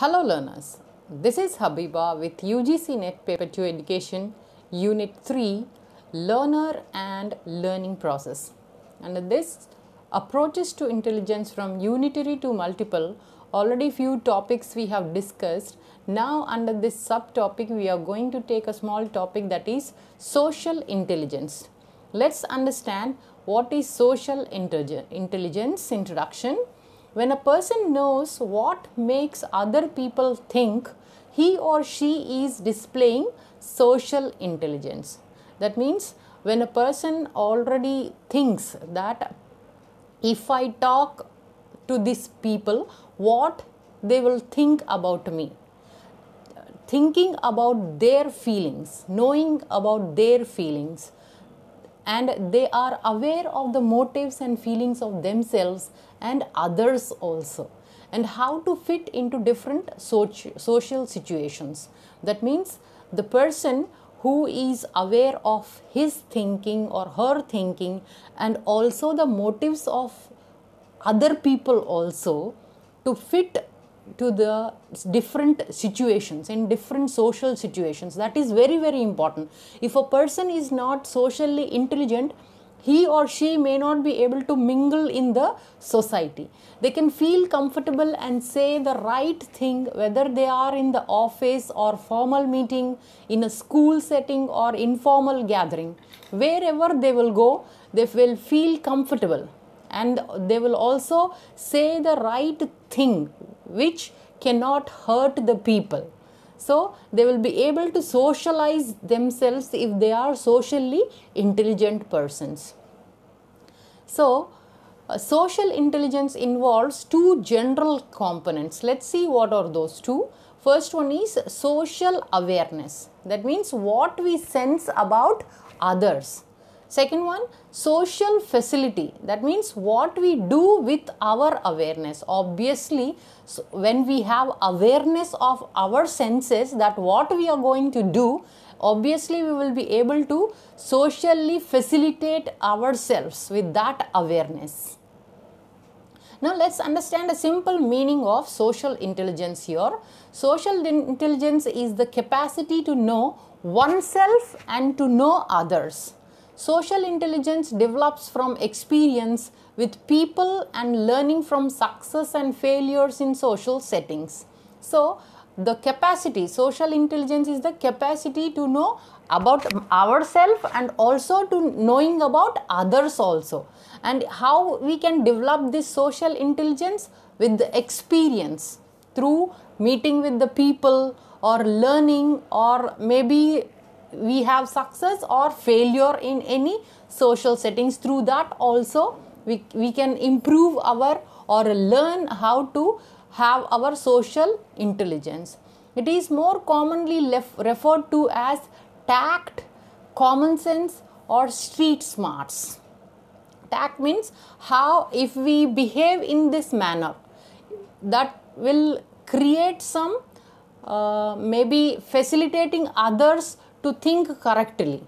Hello learners, this is Habiba with UGC NET Paper-2 Education Unit 3 Learner and Learning Process. And this approaches to intelligence from unitary to multiple, already few topics we have discussed. Now under this subtopic we are going to take a small topic, that is social intelligence. Let's understand what is social intelligence introduction. When a person knows what makes other people think, he or she is displaying social intelligence. That means when a person already thinks that if I talk to these people, what they will think about me, thinking about their feelings, knowing about their feelings, and they are aware of the motives and feelings of themselves and others also, and how to fit into different social situations. That means the person who is aware of his thinking or her thinking and also the motives of other people also, to fit to the different situations, in different social situations. That is very, very important. If a person is not socially intelligent, he or she may not be able to mingle in the society. They can feel comfortable and say the right thing, whether they are in the office or formal meeting, in a school setting or informal gathering. Wherever they will go, they will feel comfortable and they will also say the right thing which cannot hurt the people. So they will be able to socialize themselves if they are socially intelligent persons. So social intelligence involves two general components. Let's see what are those two. First one is social awareness. That means what we sense about others. Second one, social facility. That means what we do with our awareness. Obviously, when we have awareness of our senses, that what we are going to do, obviously we will be able to socially facilitate ourselves with that awareness. Now let's understand a simple meaning of social intelligence here. Social intelligence is the capacity to know oneself and to know others. Social intelligence develops from experience with people and learning from success and failures in social settings. So, the capacity, social intelligence is the capacity to know about ourselves and also to knowing about others also. And how we can develop this social intelligence? With the experience, through meeting with the people or learning, or maybe we have success or failure in any social settings. Through that also we can improve our or learn how to have our social intelligence. It is more commonly referred to as tact, common sense or street smarts. Tact means how, if we behave in this manner, that will create some maybe facilitating others to think correctly.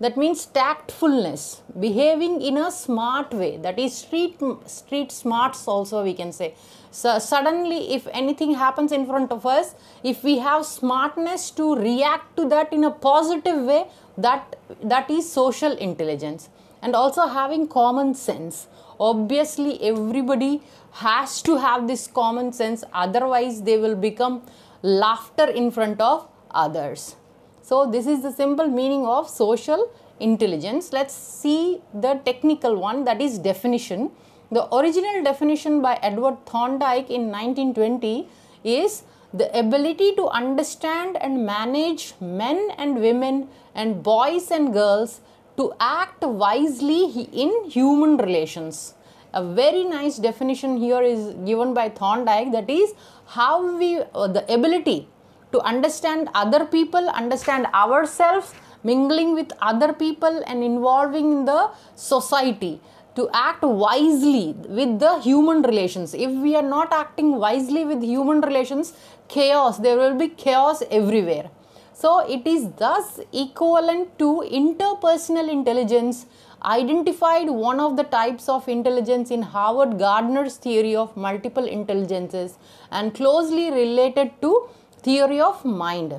That means tactfulness, behaving in a smart way, that is street smarts also we can say. So suddenly if anything happens in front of us, if we have smartness to react to that in a positive way, that is social intelligence. And also having common sense. Obviously everybody has to have this common sense, otherwise they will become laughter in front of others. So this is the simple meaning of social intelligence. Let's see the technical one, that is definition. The original definition by Edward Thorndike in 1920 is the ability to understand and manage men and women and boys and girls to act wisely in human relations. A very nice definition here is given by Thorndike, that is how we, the ability to understand other people, understand ourselves, mingling with other people and involving in the society, to act wisely with the human relations. If we are not acting wisely with human relations, chaos, there will be chaos everywhere. So it is thus equivalent to interpersonal intelligence, identified one of the types of intelligence in Howard Gardner's theory of multiple intelligences and closely related to theory of mind.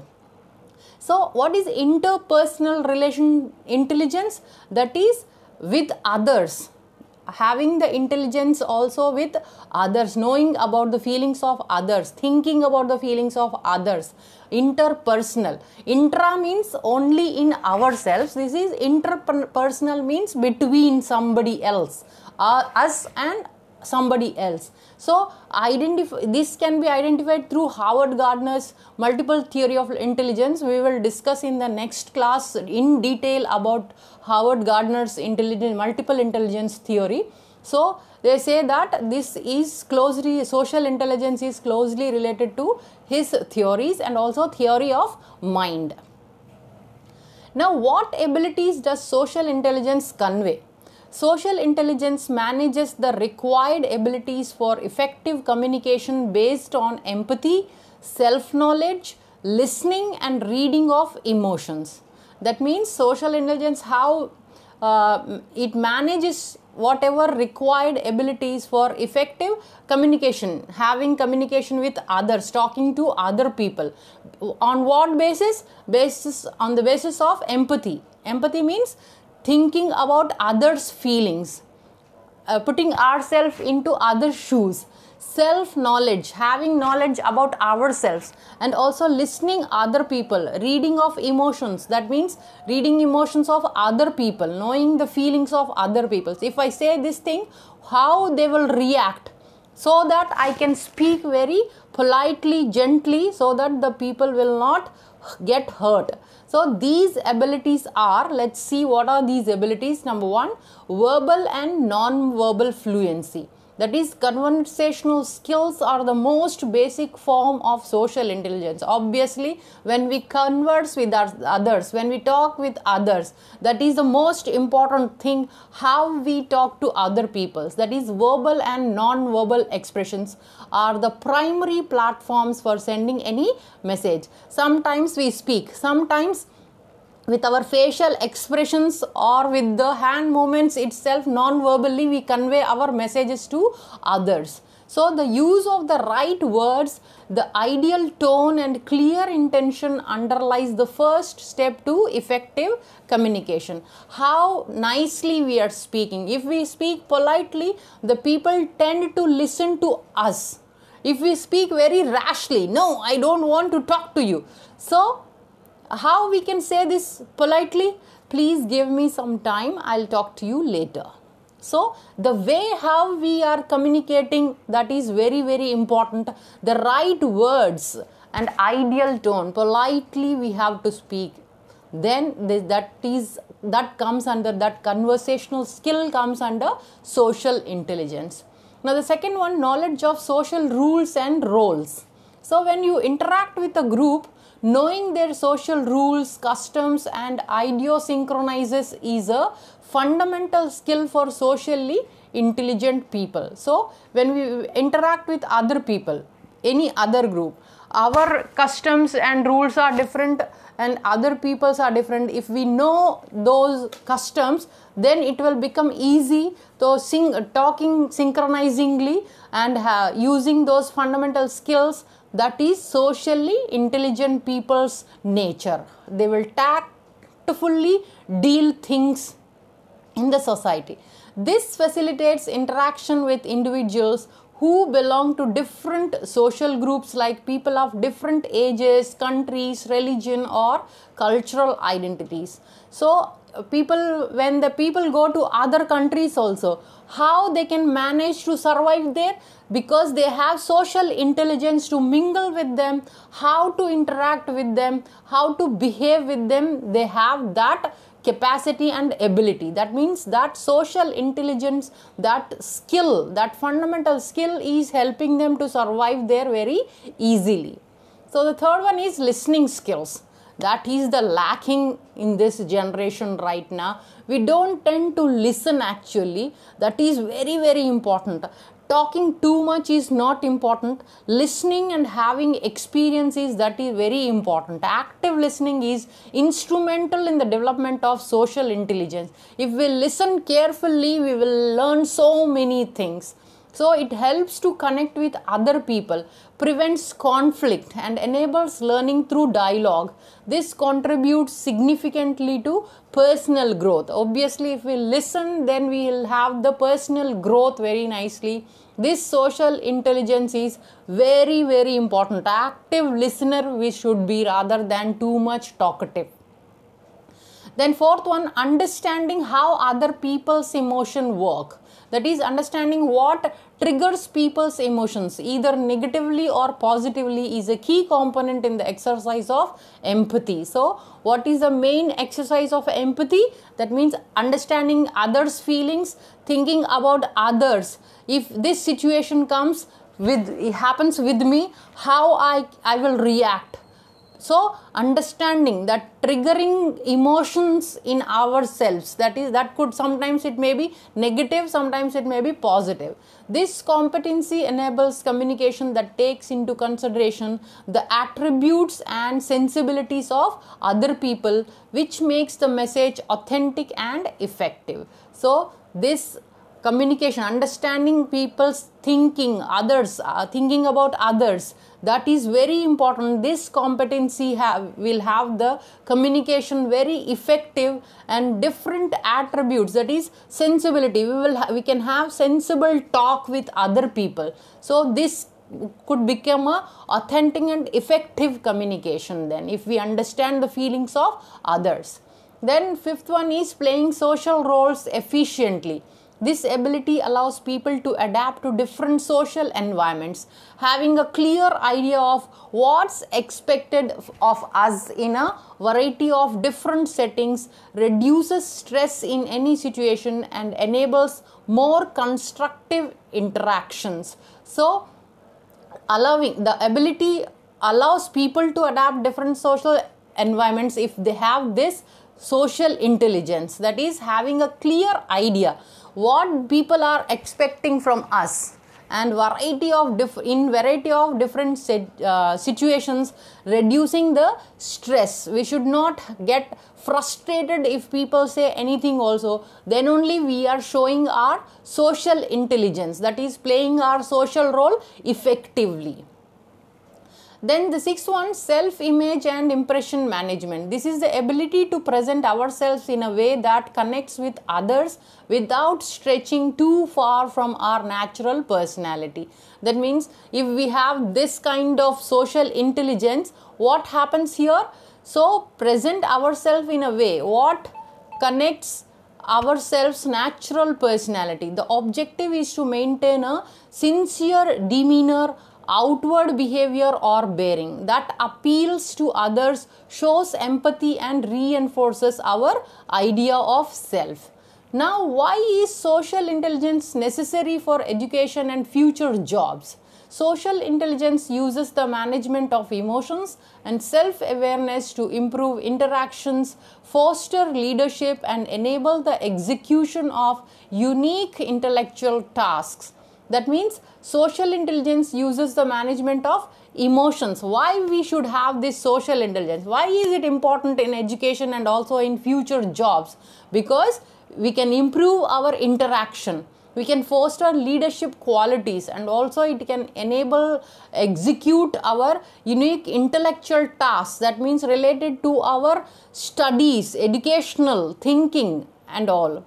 So, what is interpersonal relation intelligence? That is with others. Having the intelligence also with others, knowing about the feelings of others, thinking about the feelings of others. Interpersonal. Intra means only in ourselves. This is interpersonal, means between somebody else, us and somebody else. So this can be identified through Howard Gardner's multiple theory of intelligence. We will discuss in the next class in detail about Howard Gardner's multiple intelligence theory. So they say that this is closely, social intelligence is closely related to his theories and also theory of mind. Now, what abilities does social intelligence convey? Social intelligence manages the required abilities for effective communication based on empathy, self-knowledge, listening and reading of emotions. That means social intelligence, how it manages whatever required abilities for effective communication, having communication with others, talking to other people. On what basis? On the basis of empathy. Empathy means thinking about others' feelings, putting ourselves into others' shoes, self-knowledge, having knowledge about ourselves, and also listening other people, reading of emotions. That means reading emotions of other people, knowing the feelings of other people. If I say this thing, how they will react, so that I can speak very politely, gently, so that the people will not get hurt. So these abilities are, let's see what are these abilities. Number one, verbal and non-verbal fluency. That is, conversational skills are the most basic form of social intelligence. Obviously, when we converse with others, when we talk with others, that is the most important thing, how we talk to other people. That is, verbal and non-verbal expressions are the primary platforms for sending any message. Sometimes we speak, sometimes with our facial expressions or with the hand movements itself, non-verbally we convey our messages to others. So the use of the right words, the ideal tone and clear intention underlies the first step to effective communication. How nicely we are speaking. If we speak politely, the people tend to listen to us. If we speak very rashly, no, I don't want to talk to you. So how we can say this politely? Please give me some time, I'll talk to you later. So the way how we are communicating, that is very, very important. The right words and ideal tone, politely we have to speak. Then that conversational skill comes under social intelligence. Now the second one, knowledge of social rules and roles. So when you interact with a group, knowing their social rules, customs and idiosyncrasies is a fundamental skill for socially intelligent people. So when we interact with other people, any other group, our customs and rules are different and other people's are different. If we know those customs, then it will become easy to talking synchronizingly and using those fundamental skills. That is socially intelligent people's nature. They will tactfully deal things in the society. This facilitates interaction with individuals who belong to different social groups, like people of different ages, countries, religion or cultural identities. So people, when the people go to other countries also, how they can manage to survive there, because they have social intelligence to mingle with them, how to interact with them, how to behave with them. They have that capacity and ability. That means that social intelligence, that skill, that fundamental skill is helping them to survive there very easily. So the third one is listening skills. That is the lacking in this generation right now. We don't tend to listen actually. That is very, very important. Talking too much is not important. Listening and having experiences, that is very important. Active listening is instrumental in the development of social intelligence. If we listen carefully, we will learn so many things. So it helps to connect with other people, prevents conflict and enables learning through dialogue. This contributes significantly to personal growth. Obviously, if we listen, then we will have the personal growth very nicely. This social intelligence is very, very important. Active listener we should be rather than too much talkative. Then fourth one, understanding how other people's emotions work. That is understanding what triggers people's emotions, either negatively or positively, is a key component in the exercise of empathy. So, what is the main exercise of empathy? That means understanding others' feelings, thinking about others. If this situation comes with, it happens with me, how I will react. So, understanding that triggering emotions in ourselves, that is, that could sometimes it may be negative, sometimes it may be positive. This competency enables communication that takes into consideration the attributes and sensibilities of other people, which makes the message authentic and effective. So, this communication, understanding people's thinking, others, thinking about others, that is very important. This competency will have the communication very effective and different attributes, that is sensibility. We can have sensible talk with other people. So this could become an authentic and effective communication then, if we understand the feelings of others. Then fifth one is playing social roles efficiently. This ability allows people to adapt to different social environments, having a clear idea of what's expected of us in a variety of different settings, reduces stress in any situation and enables more constructive interactions. So, the ability allows people to adapt different social environments if they have this social intelligence, that is having a clear idea what people are expecting from us, and in variety of different situations, reducing the stress. We should not get frustrated if people say anything also. Then only we are showing our social intelligence, that is playing our social role effectively. Then the sixth one, self-image and impression management. This is the ability to present ourselves in a way that connects with others without stretching too far from our natural personality. That means if we have this kind of social intelligence, what happens here? So present ourselves in a way what connects ourselves natural personality. The objective is to maintain a sincere demeanor, outward behavior or bearing that appeals to others, shows empathy and reinforces our idea of self. Now, why is social intelligence necessary for education and future jobs? Social intelligence uses the management of emotions and self-awareness to improve interactions, foster leadership, and enable the execution of unique intellectual tasks. That means social intelligence uses the management of emotions. Why we should have this social intelligence? Why is it important in education and also in future jobs? Because we can improve our interaction. We can foster leadership qualities, and also it can enable, execute our unique intellectual tasks. That means related to our studies, educational thinking and all.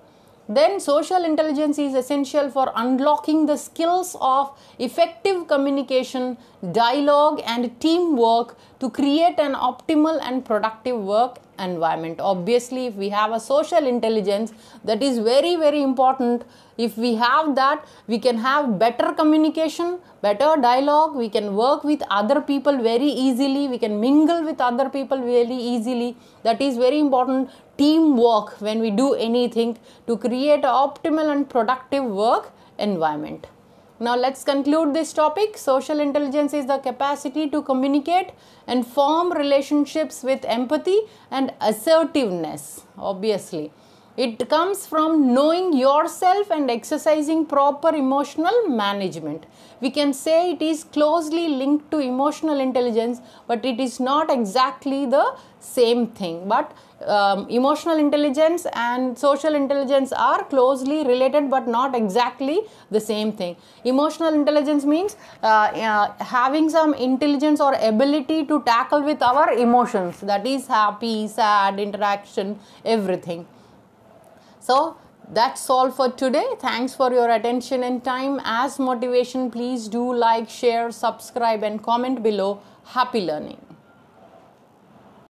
Then social intelligence is essential for unlocking the skills of effective communication, dialogue and teamwork to create an optimal and productive work environment. Obviously, if we have a social intelligence, that is very, very important. If we have that, we can have better communication, better dialogue, we can work with other people very easily, we can mingle with other people very easily. That is very important. Teamwork when we do anything to create an optimal and productive work environment. Now let's conclude this topic. Social intelligence is the capacity to communicate and form relationships with empathy and assertiveness. Obviously, it comes from knowing yourself and exercising proper emotional management. We can say it is closely linked to emotional intelligence, but it is not exactly the same thing. But emotional intelligence and social intelligence are closely related, but not exactly the same thing. Emotional intelligence means having some intelligence or ability to tackle with our emotions. That is happy, sad, interaction, everything. So that's all for today. Thanks for your attention and time. As motivation, please do like, share, subscribe and comment below. Happy learning.